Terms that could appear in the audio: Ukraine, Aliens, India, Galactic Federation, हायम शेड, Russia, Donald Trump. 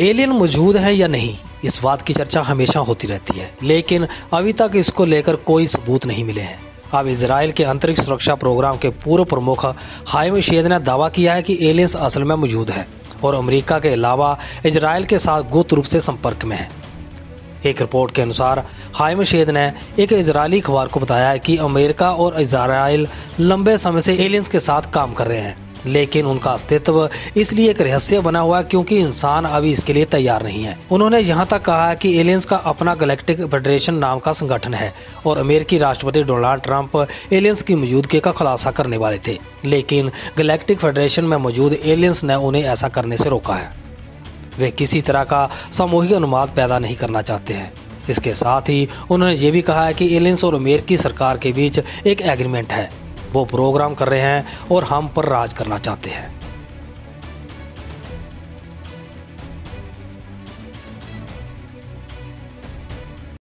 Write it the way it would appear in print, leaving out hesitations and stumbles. Alien मौजूद है या नहीं, इस बात की चर्चा हमेशा होती रहती है, लेकिन अभी तक इसको लेकर कोई सबूत नहीं मिले हैं। अब इजराइल के अंतरिक्ष सुरक्षा प्रोग्राम के पूर्व प्रमुख हायम शेड ने दावा किया है कि एलियंस असल में मौजूद है और अमेरिका के अलावा इजराइल के साथ गुप्त रूप से संपर्क में है। एक रिपोर्ट के अनुसार हायम शेड ने एक इजरायली अखबार को बताया है कि अमेरिका और इजराइल लंबे समय से एलियंस के साथ काम कर रहे हैं, लेकिन उनका अस्तित्व इसलिए एक रहस्य बना हुआ है क्योंकि इंसान अभी इसके लिए तैयार नहीं है। उन्होंने यहाँ तक कहा है कि एलियंस का अपना गैलेक्टिक फेडरेशन नाम का संगठन है और अमेरिकी राष्ट्रपति डोनाल्ड ट्रंप एलियंस की मौजूदगी का खुलासा करने वाले थे, लेकिन गैलेक्टिक फेडरेशन में मौजूद एलियंस ने उन्हें ऐसा करने से रोका है। वे किसी तरह का सामूहिक अनुमान पैदा नहीं करना चाहते हैं। इसके साथ ही उन्होंने ये भी कहा है कि एलियंस और अमेरिकी सरकार के बीच एक एग्रीमेंट है, वो प्रोग्राम कर रहे हैं और हम पर राज करना चाहते हैं।